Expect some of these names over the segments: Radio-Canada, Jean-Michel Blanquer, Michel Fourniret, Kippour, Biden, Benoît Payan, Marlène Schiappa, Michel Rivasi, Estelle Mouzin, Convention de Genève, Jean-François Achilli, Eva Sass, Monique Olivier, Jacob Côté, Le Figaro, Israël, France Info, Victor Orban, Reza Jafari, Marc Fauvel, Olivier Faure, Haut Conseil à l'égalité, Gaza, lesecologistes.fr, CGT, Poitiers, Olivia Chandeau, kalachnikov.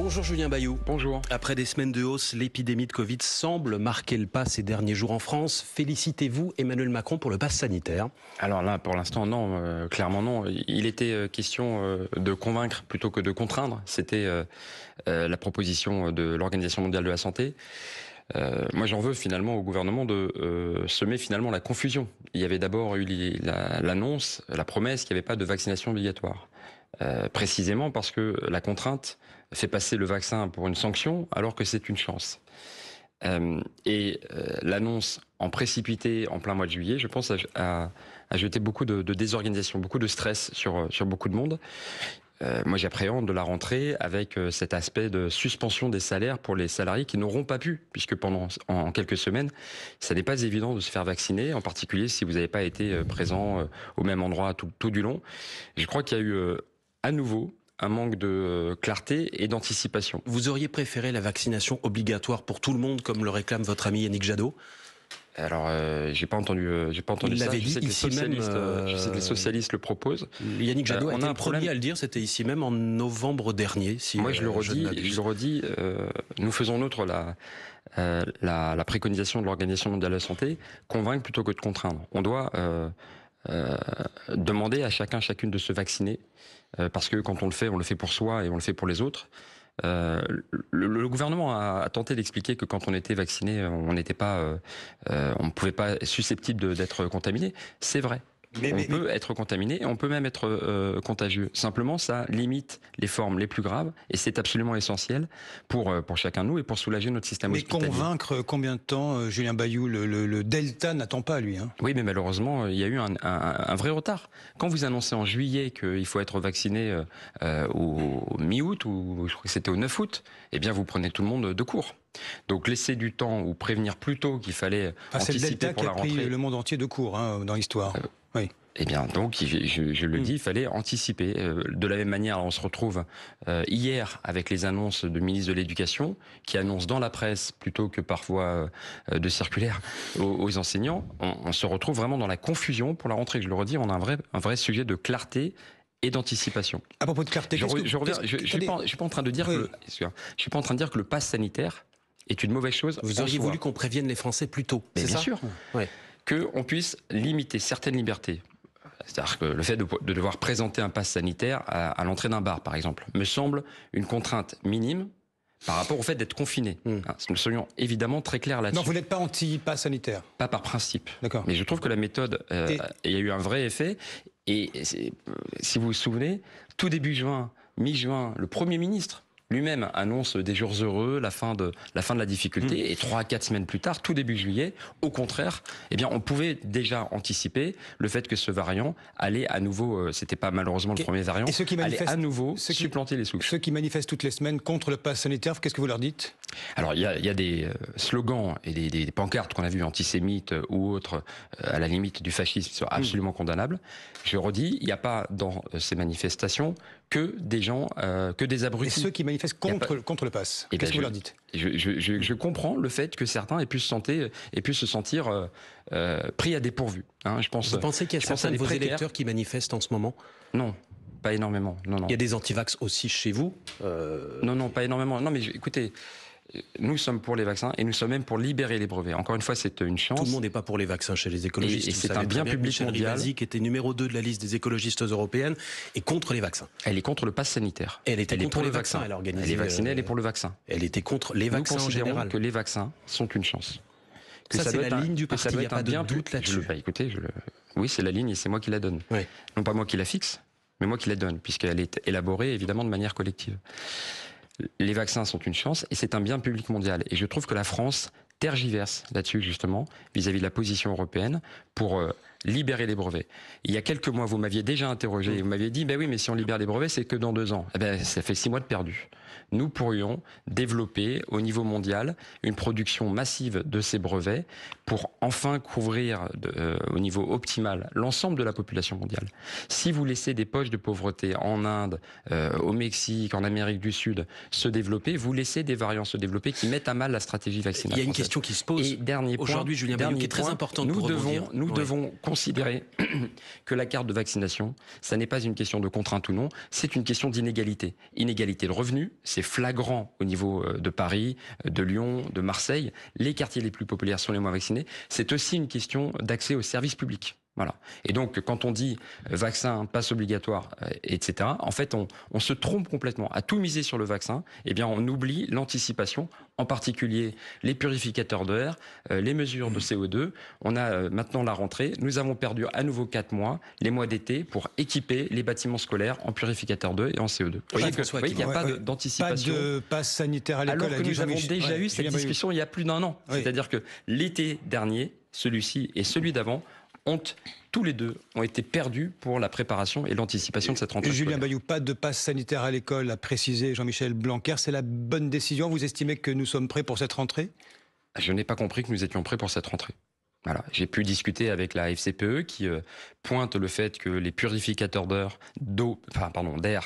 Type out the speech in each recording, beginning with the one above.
Bonjour Julien Bayou. Bonjour. Après des semaines de hausse, l'épidémie de Covid semble marquer le pas ces derniers jours en France. Félicitez-vous Emmanuel Macron pour le pass sanitaire? Alors là, pour l'instant, non. Clairement non. Il était question de convaincre plutôt que de contraindre. C'était la proposition de l'Organisation mondiale de la santé. Moi, j'en veux finalement au gouvernement de semer finalement la confusion. Il y avait d'abord eu l'annonce, la promesse qu'il n'y avait pas de vaccination obligatoire. Précisément parce que la contrainte fait passer le vaccin pour une sanction alors que c'est une chance. L'annonce en précipité en plein mois de juillet, je pense, a jeté beaucoup de désorganisation, beaucoup de stress sur beaucoup de monde. Moi, j'appréhende de la rentrée avec cet aspect de suspension des salaires pour les salariés qui n'auront pas pu, puisque en quelques semaines, ça n'est pas évident de se faire vacciner, en particulier si vous n'avez pas été présent au même endroit tout du long. Je crois qu'il y a eu à nouveau un manque de clarté et d'anticipation. Vous auriez préféré la vaccination obligatoire pour tout le monde, comme le réclame votre ami Yannick Jadot ? Alors, j'ai pas entendu ça. Je sais que les socialistes le proposent. Yannick Jadot a été le premier à le dire, c'était ici même en novembre dernier. Moi, je le redis, nous faisons nôtre la préconisation de l'Organisation mondiale de la santé, convaincre plutôt que de contraindre. On doit demander à chacune de se vacciner, parce que quand on le fait pour soi et on le fait pour les autres. Le gouvernement a tenté d'expliquer que quand on était vacciné, on ne pouvait pas être susceptible d'être contaminé. C'est vrai. On peut être contaminé et on peut même être contagieux. Simplement, ça limite les formes les plus graves et c'est absolument essentiel pour chacun de nous et pour soulager notre système hospitalier. Mais convaincre, combien de temps, Julien Bayou? Le Delta n'attend pas, lui. Hein. Oui, mais malheureusement, il y a eu un vrai retard. Quand vous annoncez en juillet qu'il faut être vacciné au mi-août, ou je crois que c'était au 9 août, eh bien, vous prenez tout le monde de court. Donc laisser du temps ou prévenir plus tôt qu'il fallait anticiper pour la rentrée. C'est le Delta qui a pris le monde entier de court dans l'histoire. Oui. Eh bien donc, je le dis, il fallait anticiper. De la même manière, on se retrouve hier avec les annonces du ministre de l'Éducation qui annonce dans la presse plutôt que par voie de circulaire aux enseignants. On se retrouve vraiment dans la confusion pour la rentrée. Je le redis, on a un vrai sujet de clarté et d'anticipation. À propos de clarté, je suis pas en train de dire que le pass sanitaire est une mauvaise chose. Vous auriez voulu qu'on prévienne les Français plus tôt, c'est ça ? Bien sûr, ouais. Qu'on puisse limiter certaines libertés. C'est-à-dire que le fait de devoir présenter un pass sanitaire à l'entrée d'un bar, par exemple, me semble une contrainte minime par rapport au fait d'être confiné. Nous serions évidemment très clairs là-dessus. Non, vous n'êtes pas anti-pass sanitaire ? Pas par principe. D'accord. Mais je trouve que la méthode, il y a eu un vrai effet. Et si vous vous souvenez, tout début juin, mi-juin, le Premier ministre lui-même annonce des jours heureux, la fin de la difficulté, et 3 à 4 semaines plus tard, tout début juillet, au contraire, eh bien, on pouvait déjà anticiper le fait que ce variant allait à nouveau, c'était pas malheureusement le premier variant, allait à nouveau supplanter les souches. Ceux qui manifestent toutes les semaines contre le pass sanitaire, qu'est-ce que vous leur dites? Alors, il y a des slogans et des pancartes qu'on a vues, antisémites ou autres, à la limite du fascisme, qui sont absolument condamnables. Je redis, il n'y a pas dans ces manifestations que des gens, que des abrutis. Et ceux qui manifestent contre le pass, qu'est-ce que vous leur dites? Je comprends le fait que certains aient pu se sentir pris à dépourvu. Vous pensez qu'il y a certains de vos électeurs qui manifestent en ce moment? Non. Pas énormément, non. Il y a des antivax aussi chez vous? Non, pas énormément. Non, mais écoutez, nous sommes pour les vaccins et nous sommes même pour libérer les brevets. Encore une fois, c'est une chance. Tout le monde n'est pas pour les vaccins chez les écologistes. Et c'est un bien public mondial. Michel Rivasi, qui était numéro 2 de la liste des écologistes européennes, est contre les vaccins. Elle est contre le pass sanitaire. Elle était contre les vaccins. Elle a organisé. Elle est vaccinée, elle est pour le vaccin. Elle était contre les vaccins en général. Nous considérons que les vaccins sont une chance. Ça, c'est la ligne du parti. Il n'y a pas de doute là-dessus. Écoutez, oui, c'est la ligne et c'est moi qui la donne. Non pas moi qui la fixe, mais moi qui la donne, puisqu'elle est élaborée évidemment de manière collective. Les vaccins sont une chance et c'est un bien public mondial. Et je trouve que la France tergiverse là-dessus justement vis-à-vis de la position européenne pour libérer les brevets. Il y a quelques mois, vous m'aviez déjà interrogé et vous m'aviez dit, mais si on libère les brevets, c'est que dans 2 ans. Eh ben, ça fait 6 mois de perdu. Nous pourrions développer au niveau mondial une production massive de ces brevets pour enfin couvrir au niveau optimal l'ensemble de la population mondiale. Si vous laissez des poches de pauvreté en Inde, au Mexique, en Amérique du Sud se développer, vous laissez des variants se développer qui mettent à mal la stratégie vaccinale. Il y a une question qui se pose aujourd'hui, Julien Bayou, qui est très importante pour rebondir. Nous devons considérer que la carte de vaccination, ça n'est pas une question de contrainte ou non, c'est une question d'inégalité. Inégalité de revenus, c'est flagrant au niveau de Paris, de Lyon, de Marseille. Les quartiers les plus populaires sont les moins vaccinés. C'est aussi une question d'accès aux services publics. Voilà. Et donc, quand on dit vaccin, passe obligatoire, etc., en fait, on se trompe complètement. À tout miser sur le vaccin, eh bien, on oublie l'anticipation, en particulier les purificateurs de l'air, les mesures de CO2. On a maintenant la rentrée. Nous avons perdu à nouveau 4 mois, les mois d'été, pour équiper les bâtiments scolaires en purificateurs de l'air et en CO2. Vous voyez qu'il n'y a pas d'anticipation. Pas de passe sanitaire à l'école. Alors que nous avons déjà eu cette discussion il y a plus d'un an. Oui. C'est-à-dire que l'été dernier, celui-ci et celui d'avant, tous les deux ont été perdus pour la préparation et l'anticipation de cette rentrée. Julien Bayou, pas de passe sanitaire à l'école, a précisé Jean-Michel Blanquer. C'est la bonne décision? Vous estimez que nous sommes prêts pour cette rentrée? Je n'ai pas compris que nous étions prêts pour cette rentrée. Voilà. J'ai pu discuter avec la FCPE qui pointe le fait que les purificateurs d'air,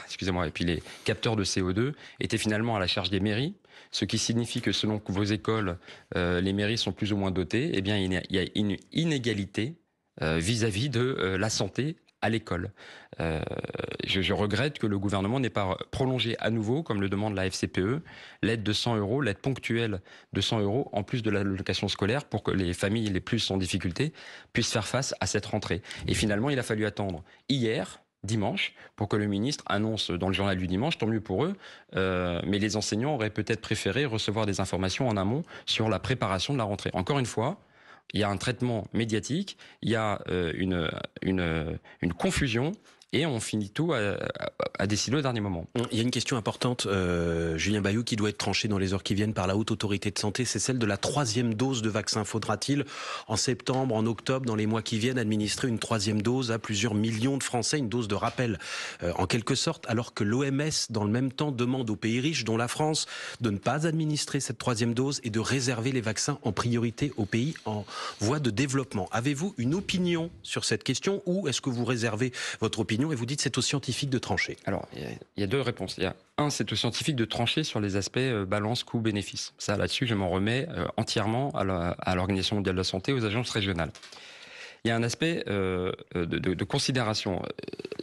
excusez-moi, et puis les capteurs de CO2 étaient finalement à la charge des mairies, ce qui signifie que selon vos écoles, les mairies sont plus ou moins dotées, eh bien il y a une inégalité vis-à-vis de la santé à l'école. Je regrette que le gouvernement n'ait pas prolongé à nouveau, comme le demande la FCPE, l'aide de 100 €, l'aide ponctuelle de 100 € en plus de l'allocation scolaire pour que les familles les plus en difficulté puissent faire face à cette rentrée. Et finalement, il a fallu attendre hier, dimanche, pour que le ministre annonce dans le journal du dimanche, tant mieux pour eux, mais les enseignants auraient peut-être préféré recevoir des informations en amont sur la préparation de la rentrée. Encore une fois, il y a un traitement médiatique, il y a une confusion et on finit tout à décider au dernier moment. Il y a une question importante, Julien Bayou, qui doit être tranchée dans les heures qui viennent par la Haute Autorité de Santé, c'est celle de la 3e dose de vaccin. Faudra-t-il, en septembre, en octobre, dans les mois qui viennent, administrer une 3e dose à plusieurs millions de Français, une dose de rappel, en quelque sorte, alors que l'OMS, dans le même temps, demande aux pays riches, dont la France, de ne pas administrer cette 3e dose et de réserver les vaccins en priorité aux pays en voie de développement. Avez-vous une opinion sur cette question ou est-ce que vous réservez votre opinion et vous dites c'est aux scientifiques de trancher? Alors, il y a deux réponses. Il y a un, c'est aux scientifiques de trancher sur les aspects balance, coût, bénéfice. Ça, là-dessus, je m'en remets entièrement à l'Organisation mondiale de la santé, aux agences régionales. Il y a un aspect de considération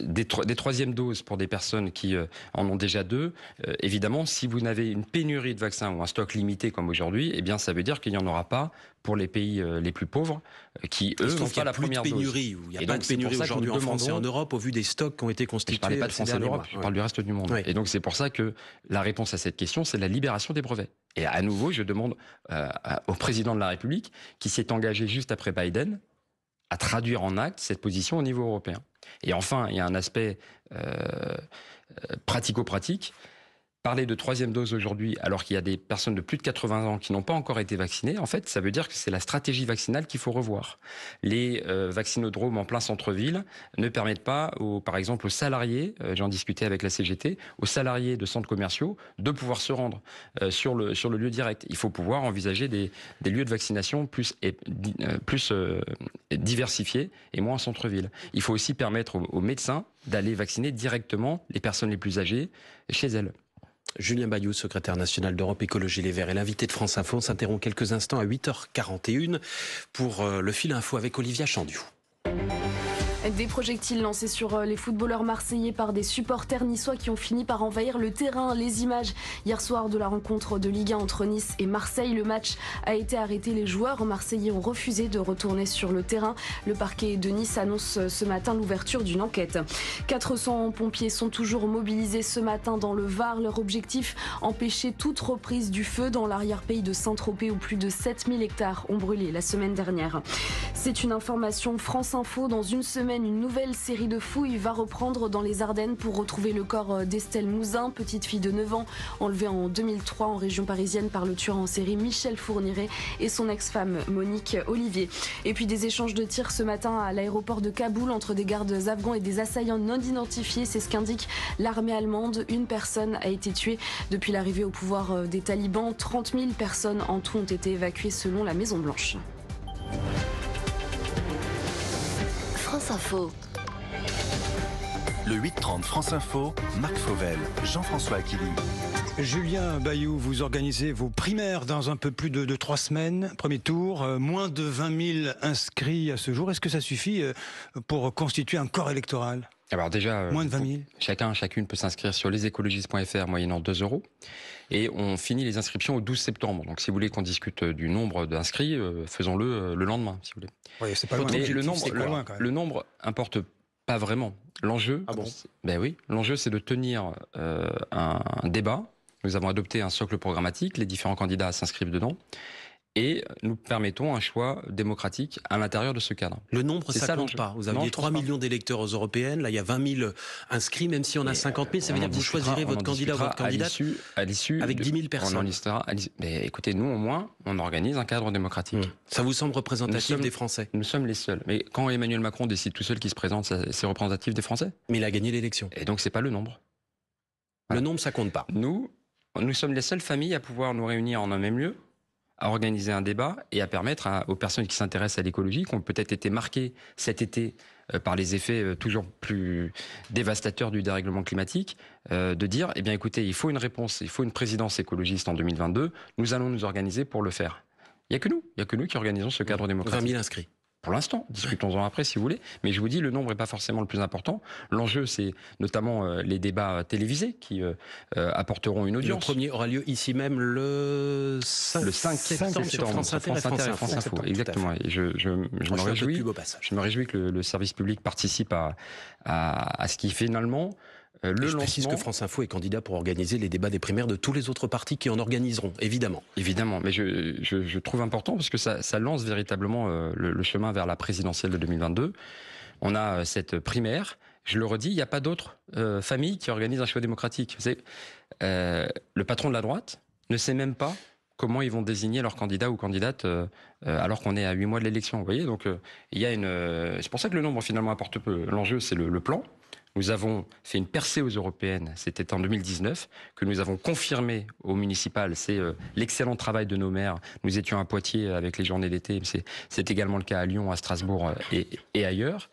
des 3e doses pour des personnes qui en ont déjà 2. Évidemment, si vous n'avez une pénurie de vaccins ou un stock limité comme aujourd'hui, eh bien, ça veut dire qu'il n'y en aura pas pour les pays les plus pauvres qui, eux, n'ont pas la première dose. Il n'y a pas de pénurie aujourd'hui en France et en Europe au vu des stocks qui ont été constitués. Je ne parlais pas de France et en Europe, je parle du reste du monde. Oui. Et donc, c'est pour ça que la réponse à cette question, c'est la libération des brevets. Et à nouveau, je demande au président de la République, qui s'est engagé juste après Biden, à traduire en acte cette position au niveau européen. Et enfin, il y a un aspect pratico-pratique. Parler de 3e dose aujourd'hui, alors qu'il y a des personnes de plus de 80 ans qui n'ont pas encore été vaccinées, en fait, ça veut dire que c'est la stratégie vaccinale qu'il faut revoir. Les vaccinodromes en plein centre-ville ne permettent pas, par exemple, aux salariés, j'en discutais avec la CGT, aux salariés de centres commerciaux de pouvoir se rendre sur le lieu direct. Il faut pouvoir envisager des lieux de vaccination plus diversifiés et moins en centre-ville. Il faut aussi permettre aux médecins d'aller vacciner directement les personnes les plus âgées chez elles. Julien Bayou, secrétaire national d'Europe Écologie Les Verts et l'invité de France Info. On s'interrompt quelques instants à 8h41 pour le fil info avec Olivia Chandeau. Des projectiles lancés sur les footballeurs marseillais par des supporters niçois qui ont fini par envahir le terrain. Les images hier soir de la rencontre de Ligue 1 entre Nice et Marseille. Le match a été arrêté. Les joueurs marseillais ont refusé de retourner sur le terrain. Le parquet de Nice annonce ce matin l'ouverture d'une enquête. 400 pompiers sont toujours mobilisés ce matin dans le Var. Leur objectif, empêcher toute reprise du feu dans l'arrière-pays de Saint-Tropez où plus de 7000 hectares ont brûlé la semaine dernière. C'est une information France Info. Dans une semaine, une nouvelle série de fouilles va reprendre dans les Ardennes pour retrouver le corps d'Estelle Mouzin, petite fille de 9 ans, enlevée en 2003 en région parisienne par le tueur en série Michel Fourniret et son ex-femme Monique Olivier. Et puis des échanges de tirs ce matin à l'aéroport de Kaboul entre des gardes afghans et des assaillants non identifiés, c'est ce qu'indique l'armée allemande. Une personne a été tuée depuis l'arrivée au pouvoir des talibans. 30 000 personnes en tout ont été évacuées selon la Maison Blanche. France Info. Le 8-30 France Info, Marc Fauvel, Jean-François Aquilini. Julien Bayou, vous organisez vos primaires dans un peu plus de 3 semaines, premier tour, moins de 20 000 inscrits à ce jour. Est-ce que ça suffit pour constituer un corps électoral ? Alors déjà, moins de 20 000. Chacune peut s'inscrire sur lesecologistes.fr moyennant 2 €. Et on finit les inscriptions au 12 septembre. Donc si vous voulez qu'on discute du nombre d'inscrits, faisons-le le lendemain, si vous voulez. Oui, c'est pas loin. Mais le nombre importe pas vraiment. L'enjeu, l'enjeu, c'est de tenir un débat. Nous avons adopté un socle programmatique, les différents candidats s'inscrivent dedans. Et nous permettons un choix démocratique à l'intérieur de ce cadre. Le nombre, ça compte pas. Vous avez 3 millions d'électeurs aux européennes, là il y a 20 000 inscrits, même si on a 50 000, ça veut dire que vous choisirez votre candidat ou votre candidate avec 10 000 personnes. Mais écoutez, nous au moins, on organise un cadre démocratique. Ça vous semble représentatif des Français? Nous sommes les seuls. Mais quand Emmanuel Macron décide tout seul qu'il se présente, c'est représentatif des Français? Mais il a gagné l'élection. Et donc c'est pas le nombre. Le nombre, ça compte pas. Nous sommes les seules familles à pouvoir nous réunir en un même lieu, à organiser un débat et à permettre aux personnes qui s'intéressent à l'écologie, qui ont peut-être été marquées cet été par les effets toujours plus dévastateurs du dérèglement climatique, de dire, eh bien écoutez, il faut une réponse, il faut une présidence écologiste en 2022, nous allons nous organiser pour le faire. Il n'y a que nous qui organisons ce cadre démocratique. 20 000 inscrits. Pour l'instant, discutons-en après si vous voulez, mais je vous dis, le nombre n'est pas forcément le plus important. L'enjeu, c'est notamment les débats télévisés qui apporteront une audience. Le premier aura lieu ici même le 5 septembre sur France Inter et France Info. Exactement, et je me réjouis que le service public participe à ce qui finalement... Je précise que France Info est candidat pour organiser les débats des primaires de tous les autres partis qui en organiseront, évidemment. Évidemment, mais je trouve important parce que ça lance véritablement le chemin vers la présidentielle de 2022. On a cette primaire, je le redis, il n'y a pas d'autre famille qui organise un choix démocratique. Vous savez, le patron de la droite ne sait même pas comment ils vont désigner leurs candidats ou candidates alors qu'on est à 8 mois de l'élection, vous voyez. Donc il y a une... c'est pour ça que le nombre finalement importe peu. L'enjeu, c'est le plan. Nous avons fait une percée aux européennes, c'était en 2019, que nous avons confirmé aux municipales. C'est l'excellent travail de nos maires. Nous étions à Poitiers avec les journées d'été, c'est également le cas à Lyon, à Strasbourg et ailleurs.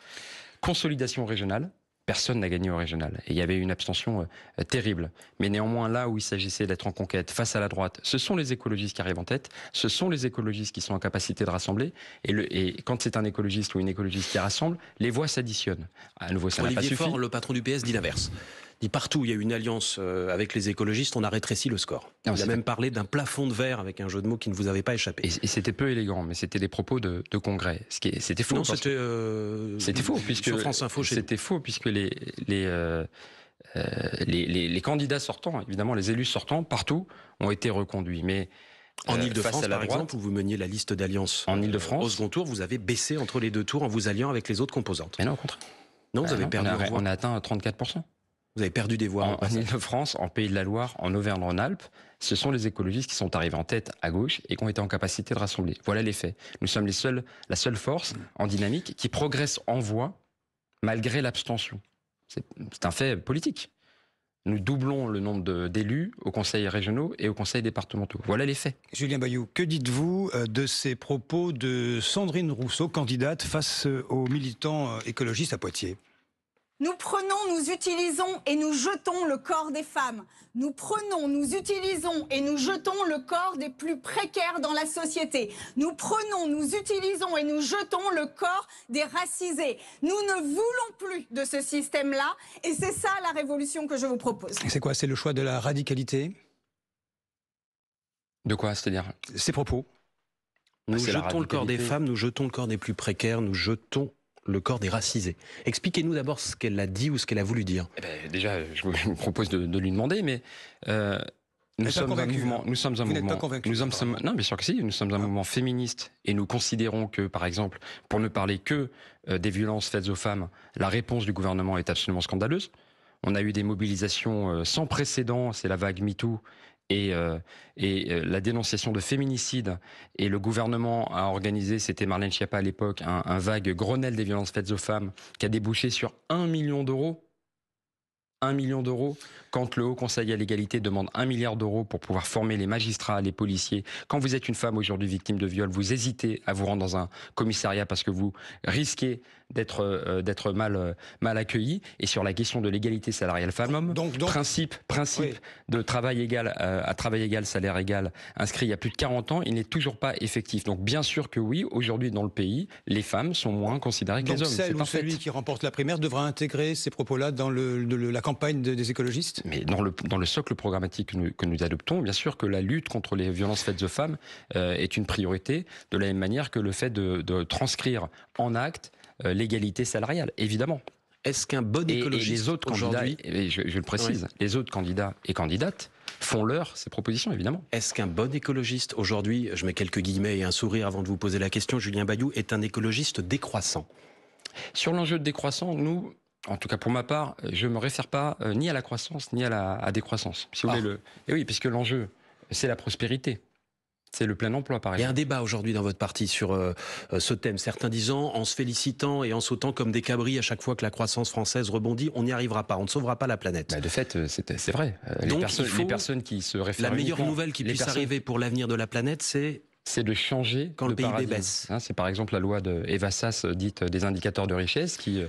Consolidation régionale, personne n'a gagné au régional. Et il y avait une abstention terrible. Mais néanmoins, là où il s'agissait d'être en conquête face à la droite, ce sont les écologistes qui arrivent en tête, ce sont les écologistes qui sont en capacité de rassembler. Et quand c'est un écologiste ou une écologiste qui rassemble, les voix s'additionnent. À nouveau, ça n'a pas suffi. Olivier Faure, le patron du PS, dit l'inverse. Dit partout où il y a eu une alliance avec les écologistes, on a rétréci le score. Il a même parlé d'un plafond de verre avec un jeu de mots qui ne vous avait pas échappé. Et c'était peu élégant, mais c'était des propos de congrès. C'était faux. Non, c'était faux, puisque sur France Info, c'était faux puisque les candidats sortants, évidemment les élus sortants partout ont été reconduits, mais en Ile-de-France, par exemple, où vous meniez la liste d'alliances en Ile-de-France, au second tour, vous avez baissé entre les deux tours en vous alliant avec les autres composantes. Mais non, au contraire. Non, vous avez perdu. On a atteint 34%. Vous avez perdu des voix. En Ile-de-France, en Pays de la Loire, en Auvergne-Rhône-Alpes, ce sont les écologistes qui sont arrivés en tête à gauche et qui ont été en capacité de rassembler. Voilà les faits. Nous sommes la seule force en dynamique qui progresse en voix malgré l'abstention. C'est un fait politique. Nous doublons le nombre d'élus aux conseils régionaux et aux conseils départementaux. Voilà les faits. Julien Bayou, que dites-vous de ces propos de Sandrine Rousseau, candidate face aux militants écologistes à Poitiers? Nous prenons, nous utilisons et nous jetons le corps des femmes. Nous prenons, nous utilisons et nous jetons le corps des plus précaires dans la société. Nous prenons, nous utilisons et nous jetons le corps des racisés. Nous ne voulons plus de ce système-là et c'est ça la révolution que je vous propose. C'est quoi? C'est le choix de la radicalité? De quoi? C'est-à-dire ces propos. Nous jetons le corps des femmes, nous jetons le corps des plus précaires, nous jetons... le corps des racisés. Expliquez-nous d'abord ce qu'elle a dit ou ce qu'elle a voulu dire. Eh ben, déjà, je vous propose de lui demander, mais nous sommes un mouvement féministe et nous considérons que, par exemple, pour ne parler que des violences faites aux femmes, la réponse du gouvernement est absolument scandaleuse. On a eu des mobilisations sans précédent, c'est la vague MeToo, et la dénonciation de féminicide, et le gouvernement a organisé, c'était Marlène Schiappa à l'époque, un vague Grenelle des violences faites aux femmes qui a débouché sur 1 million d'euros 1 million d'euros, quand le Haut Conseil à l'égalité demande 1 milliard d'euros pour pouvoir former les magistrats, les policiers, quand vous êtes une femme aujourd'hui victime de viol, vous hésitez à vous rendre dans un commissariat parce que vous risquez d'être mal accueilli. Et sur la question de l'égalité salariale femmes-hommes, principe oui, de travail égal à travail égal, salaire égal, inscrit il y a plus de 40 ans, il n'est toujours pas effectif. Donc bien sûr que oui, aujourd'hui dans le pays, les femmes sont moins considérées que les hommes. Donc celui qui remporte la primaire devra intégrer ces propos-là dans la campagne des écologistes ? Mais dans le socle programmatique que nous adoptons, bien sûr que la lutte contre les violences faites aux femmes est une priorité, de la même manière que le fait de transcrire en acte l'égalité salariale, évidemment. Est-ce qu'un bon écologiste et les autres candidats, et je le précise, oui, les autres candidats et candidates font leur ces propositions, évidemment. Est-ce qu'un bon écologiste aujourd'hui, je mets quelques guillemets et un sourire avant de vous poser la question, Julien Bayou, est un écologiste décroissant ? Sur l'enjeu de décroissant, nous... En tout cas, pour ma part, je ne me réfère pas ni à la croissance, ni à la décroissance. Si vous voulez Et oui, puisque l'enjeu, c'est la prospérité. C'est le plein emploi, par exemple. Il y a un débat aujourd'hui dans votre parti sur ce thème. Certains disant, en se félicitant et en sautant comme des cabris à chaque fois que la croissance française rebondit, on n'y arrivera pas, on ne sauvera pas la planète. Bah, de fait, c'est vrai. Donc, les personnes qui se réfèrent... La meilleure nouvelle qui puisse arriver pour l'avenir de la planète, c'est de changer quand le PIB baisse. C'est par exemple la loi de Eva Sass, dite des indicateurs de richesse, qui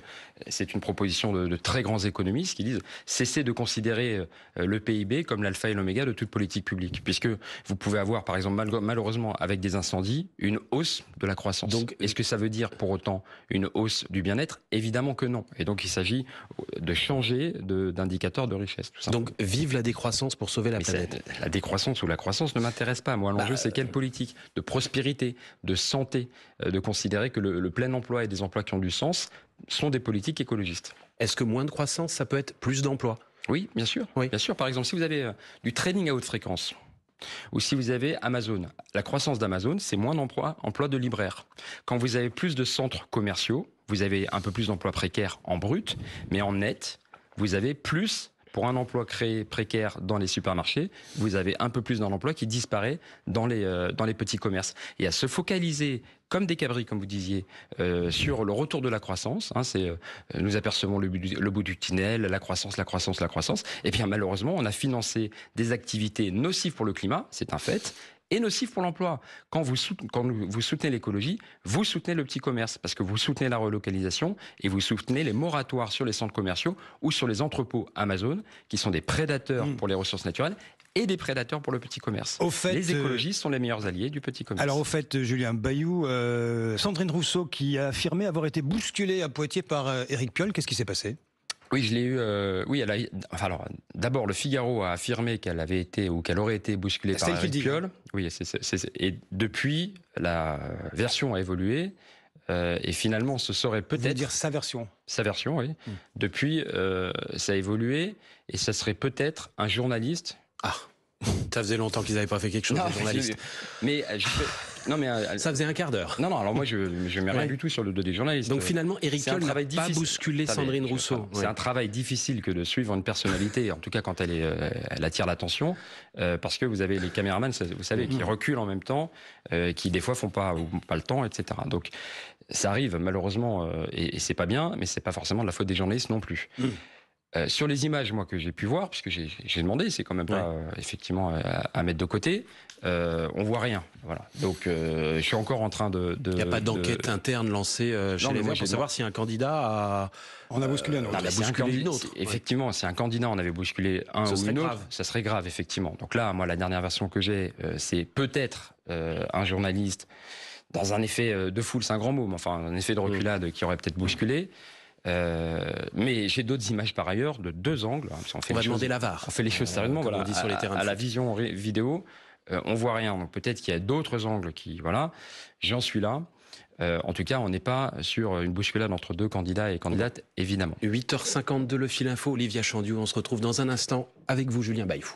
c'est une proposition de très grands économistes qui disent cessez de considérer le PIB comme l'alpha et l'oméga de toute politique publique, puisque vous pouvez avoir par exemple malheureusement avec des incendies une hausse de la croissance. Donc est-ce que ça veut dire pour autant une hausse du bien-être? Évidemment que non. Et donc il s'agit de changer d'indicateurs de richesse. Tout simplement. Donc vive la décroissance pour sauver la planète. La décroissance ou la croissance ne m'intéresse pas. Moi l'enjeu c'est quelle politique de prospérité, de santé, de considérer que le plein emploi et des emplois qui ont du sens sont des politiques écologistes. Est-ce que moins de croissance, ça peut être plus d'emplois ? Oui, bien sûr. Oui, bien sûr. Par exemple, si vous avez du trading à haute fréquence, ou si vous avez Amazon, la croissance d'Amazon, c'est moins d'emplois de libraires. Quand vous avez plus de centres commerciaux, vous avez un peu plus d'emplois précaires en brut, mais en net, vous avez plus... Pour un emploi créé précaire dans les supermarchés, vous avez un peu plus d'un emploi qui disparaît dans les petits commerces. Et à se focaliser, comme des cabris, comme vous disiez, sur le retour de la croissance, nous apercevons le bout du tunnel, la croissance. Et bien malheureusement, on a financé des activités nocives pour le climat, c'est un fait, et nocif pour l'emploi. Quand vous soutenez l'écologie, vous soutenez le petit commerce, parce que vous soutenez la relocalisation et vous soutenez les moratoires sur les centres commerciaux ou sur les entrepôts Amazon, qui sont des prédateurs pour les ressources naturelles et des prédateurs pour le petit commerce. Au fait, les écologistes sont les meilleurs alliés du petit commerce. Alors au fait, Julien Bayou, Sandrine Rousseau qui a affirmé avoir été bousculée à Poitiers par Éric Piolle, qu'est-ce qui s'est passé ? Oui, je l'ai eu. D'abord, Le Figaro a affirmé qu'elle avait été ou qu'elle aurait été bousculée par Éric Piolle. Oui, et depuis, la version a évolué. Et finalement, ce serait peut-être. Vous voulez dire sa version. Sa version, oui. Depuis, ça a évolué et ça serait peut-être un journaliste. Ah. Ça faisait longtemps qu'ils n'avaient pas fait quelque chose de journaliste. Ça faisait un quart d'heure. Non, alors moi je mets rien du tout sur le dos des journalistes. Donc finalement, Éric Piolle n'a pas bousculé Sandrine Rousseau. C'est un travail difficile que de suivre une personnalité, en tout cas quand elle attire l'attention, parce que vous avez les caméramans, vous savez, qui reculent en même temps, qui des fois font pas le temps, etc. Donc ça arrive malheureusement, et c'est pas bien, mais c'est pas forcément de la faute des journalistes non plus. Sur les images, moi, que j'ai pu voir, puisque j'ai demandé, c'est quand même pas effectivement à mettre de côté. On voit rien. Voilà. Donc, je suis encore en train de. Il n'y a pas d'enquête interne lancée chez les gens pour savoir si un candidat a. On a bousculé un autre. Effectivement, si un candidat on avait bousculé un ou une autre, ça serait grave, effectivement. Donc là, moi, la dernière version que j'ai, c'est peut-être un journaliste dans un effet de foule, c'est un grand mot, mais enfin un effet de reculade qui aurait peut-être bousculé. Mais j'ai d'autres images par ailleurs de deux angles. On va demander la VAR. On fait les choses sérieusement. Voilà, on dit sur les terrains à la vision vidéo, on voit rien. Donc peut-être qu'il y a d'autres angles qui, voilà. J'en suis là. En tout cas, on n'est pas sur une bousculade entre deux candidats et candidates, évidemment. 8h52, le fil info. Olivia Chandeau. On se retrouve dans un instant avec vous, Julien Bayou.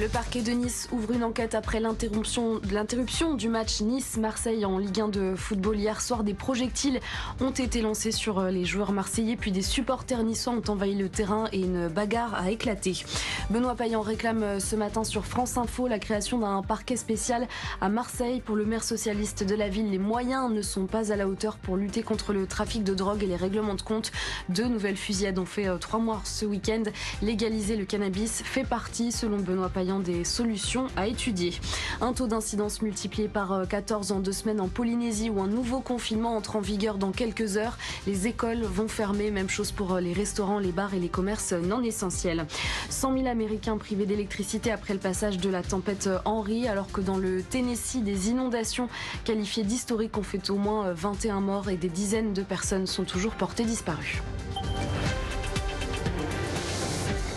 Le parquet de Nice ouvre une enquête après l'interruption du match Nice-Marseille en Ligue 1 de football hier soir. Des projectiles ont été lancés sur les joueurs marseillais, puis des supporters niçois ont envahi le terrain et une bagarre a éclaté. Benoît Payan réclame ce matin sur France Info la création d'un parquet spécial à Marseille. Pour le maire socialiste de la ville, les moyens ne sont pas à la hauteur pour lutter contre le trafic de drogue et les règlements de compte. Deux nouvelles fusillades ont fait 3 morts ce week-end. Légaliser le cannabis fait partie, selon Benoît Payan, des solutions à étudier. Un taux d'incidence multiplié par 14 en 2 semaines en Polynésie, où un nouveau confinement entre en vigueur dans quelques heures. Les écoles vont fermer, même chose pour les restaurants, les bars et les commerces non essentiels. 100 000 Américains privés d'électricité après le passage de la tempête Henri, alors que dans le Tennessee, des inondations qualifiées d'historiques ont fait au moins 21 morts et des dizaines de personnes sont toujours portées disparues.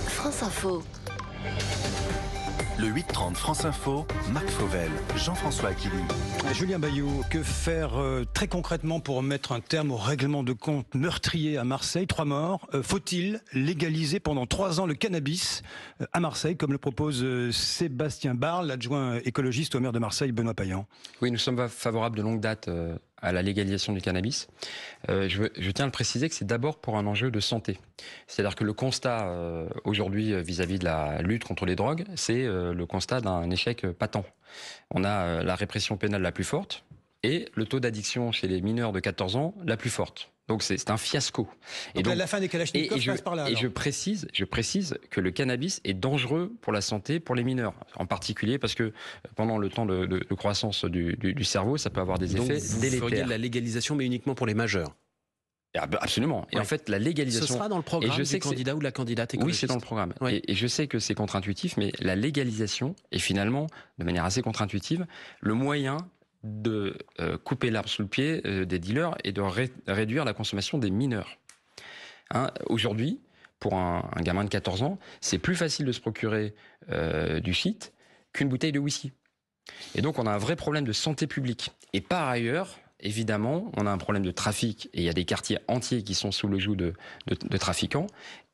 France Info. Le 8h30 France Info, Marc Fauvel, Jean-François Achilli. Julien Bayou, que faire très concrètement pour mettre un terme au règlement de compte meurtrier à Marseille? 3 morts. Faut-il légaliser pendant 3 ans le cannabis à Marseille, comme le propose Sébastien Barre, l'adjoint écologiste au maire de Marseille, Benoît Payan? Oui, nous sommes favorables de longue date à la légalisation du cannabis. Je tiens à le préciser que c'est d'abord pour un enjeu de santé. C'est-à-dire que le constat aujourd'hui vis-à-vis de la lutte contre les drogues, c'est le constat d'un échec patent. On a la répression pénale la plus forte et le taux d'addiction chez les mineurs de 14 ans la plus forte. Donc c'est un fiasco. Et donc, la fin des kalachnikovs passe par là. Et je précise que le cannabis est dangereux pour la santé, pour les mineurs. En particulier parce que pendant le temps de croissance du cerveau, ça peut avoir des effets délétères. Vous feriez de la légalisation mais uniquement pour les majeurs? Absolument. Et ouais. En fait, la légalisation... Ce sera dans le programme du candidat ou de la candidate écologiste. Oui, c'est dans le programme. Ouais. Et je sais que c'est contre-intuitif, mais la légalisation est finalement, de manière assez contre-intuitive, le moyen de couper l'arbre sous le pied des dealers et de réduire la consommation des mineurs. Hein, aujourd'hui, pour un gamin de 14 ans, c'est plus facile de se procurer du shit qu'une bouteille de whisky. Et donc, on a un vrai problème de santé publique. Et par ailleurs, évidemment, on a un problème de trafic, et il y a des quartiers entiers qui sont sous le joug de trafiquants,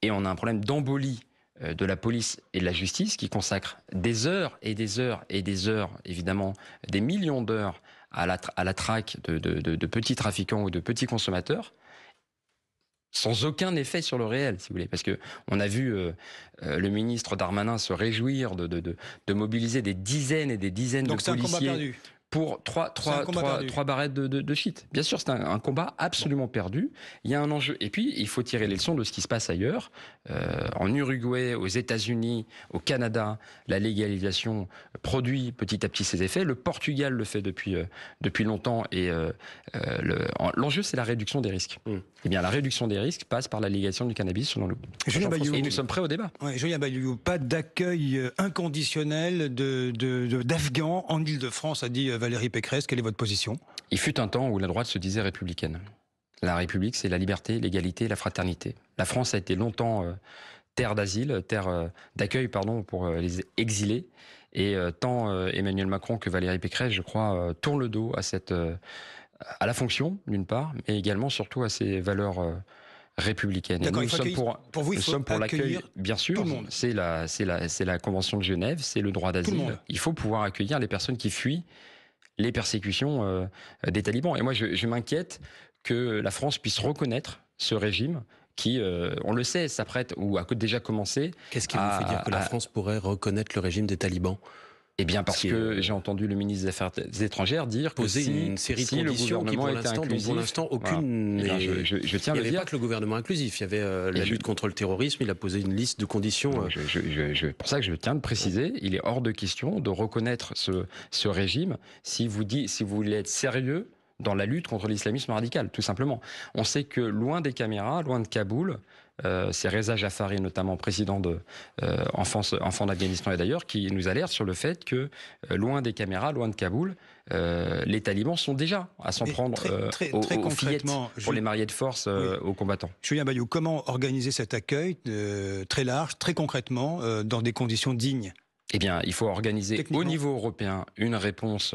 et on a un problème d'embolie de la police et de la justice qui consacrent des heures et des heures et des heures, évidemment, des millions d'heures à la traque de petits trafiquants ou de petits consommateurs, sans aucun effet sur le réel, si vous voulez. Parce que on a vu le ministre Darmanin se réjouir de mobiliser des dizaines et des dizaines de policiers. Donc c'est un combat perdu. Pour 3 barrettes de shit. Bien sûr, c'est un combat absolument perdu. Il y a un enjeu. Et puis, il faut tirer les leçons de ce qui se passe ailleurs. En Uruguay, aux États-Unis, au Canada, la légalisation produit petit à petit ses effets. Le Portugal le fait depuis longtemps. Et l'enjeu, c'est la réduction des risques. Eh bien, la réduction des risques passe par la légalisation du cannabis, selon nous. Et nous sommes prêts au débat. Ouais, Julien Bayou, pas d'accueil inconditionnel d'Afghans en Ile-de-France, a dit Valérie Pécresse. Quelle est votre position? Il fut un temps où la droite se disait républicaine. La République, c'est la liberté, l'égalité, la fraternité. La France a été longtemps terre d'asile, terre d'accueil pour les exilés. Et tant Emmanuel Macron que Valérie Pécresse, je crois, tournent le dos à la fonction, d'une part, mais également surtout à ces valeurs républicaine. Et nous sommes pour l'accueil, bien sûr. C'est la Convention de Genève, c'est le droit d'asile. Il faut pouvoir accueillir les personnes qui fuient les persécutions des talibans. Et moi, je m'inquiète que la France puisse reconnaître ce régime qui, on le sait, s'apprête ou a déjà commencé. Qu'est-ce qui vous fait dire que la France pourrait reconnaître le régime des talibans? Eh bien parce que j'ai entendu le ministre des Affaires étrangères dire poser une série de conditions qui pour l'instant aucune. Voilà. Je tiens à le dire. Il n'y avait pas que le gouvernement inclusif. Il y avait la lutte contre le terrorisme. Il a posé une liste de conditions. Non, pour ça que je tiens à le préciser. Il est hors de question de reconnaître ce régime si vous voulez être sérieux dans la lutte contre l'islamisme radical, tout simplement. On sait que loin des caméras, loin de Kaboul, c'est Reza Jafari, notamment président de Enfants d'Afghanistan et d'ailleurs, qui nous alerte sur le fait que loin des caméras, loin de Kaboul, les talibans sont déjà à s'en prendre aux fillettes pour les marier de force aux combattants. Julien Bayou, comment organiser cet accueil très large, très concrètement, dans des conditions dignes? Eh bien, il faut organiser au niveau européen une réponse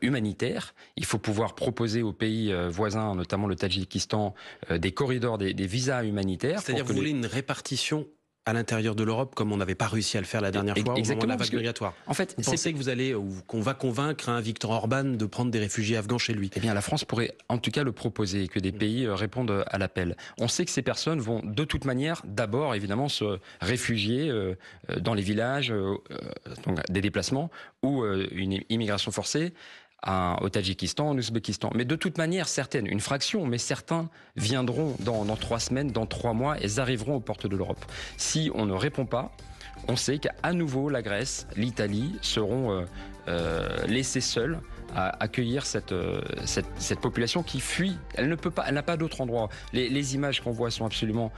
humanitaire. Il faut pouvoir proposer aux pays voisins, notamment le Tadjikistan, des corridors, des visas humanitaires. C'est-à-dire, vous voulez une répartition à l'intérieur de l'Europe, comme on n'avait pas réussi à le faire la dernière fois au moment de la vague migratoire. En fait, vous pensez que vous allez, ou qu'on va convaincre un Victor Orban de prendre des réfugiés afghans chez lui? Eh bien, la France pourrait en tout cas le proposer, que des pays répondent à l'appel. On sait que ces personnes vont de toute manière, d'abord évidemment, se réfugier dans les villages, donc des déplacements, ou une immigration forcée, au Tadjikistan, en Ouzbékistan. Mais de toute manière, certaines, une fraction, mais certains viendront dans 3 semaines, dans 3 mois, et arriveront aux portes de l'Europe. Si on ne répond pas, on sait qu'à nouveau la Grèce, l'Italie seront laissées seules à accueillir cette population qui fuit. Elle ne peut pas, elle n'a pas d'autre endroit. Les images qu'on voit sont absolument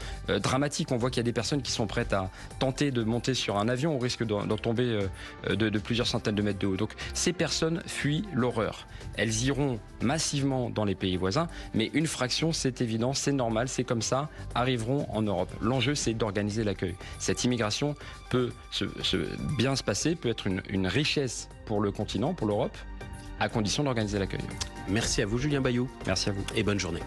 dramatiques. On voit qu'il y a des personnes qui sont prêtes à tenter de monter sur un avion. On risque d'en tomber de plusieurs centaines de mètres de haut. Donc ces personnes fuient l'horreur. Elles iront massivement dans les pays voisins, mais une fraction, c'est évident, c'est normal, c'est comme ça, arriveront en Europe. L'enjeu, c'est d'organiser l'accueil. Cette immigration peut bien se passer, peut être une richesse pour le continent, pour l'Europe, à condition d'organiser l'accueil. Merci à vous, Julien Bayou. Merci à vous. Et bonne journée.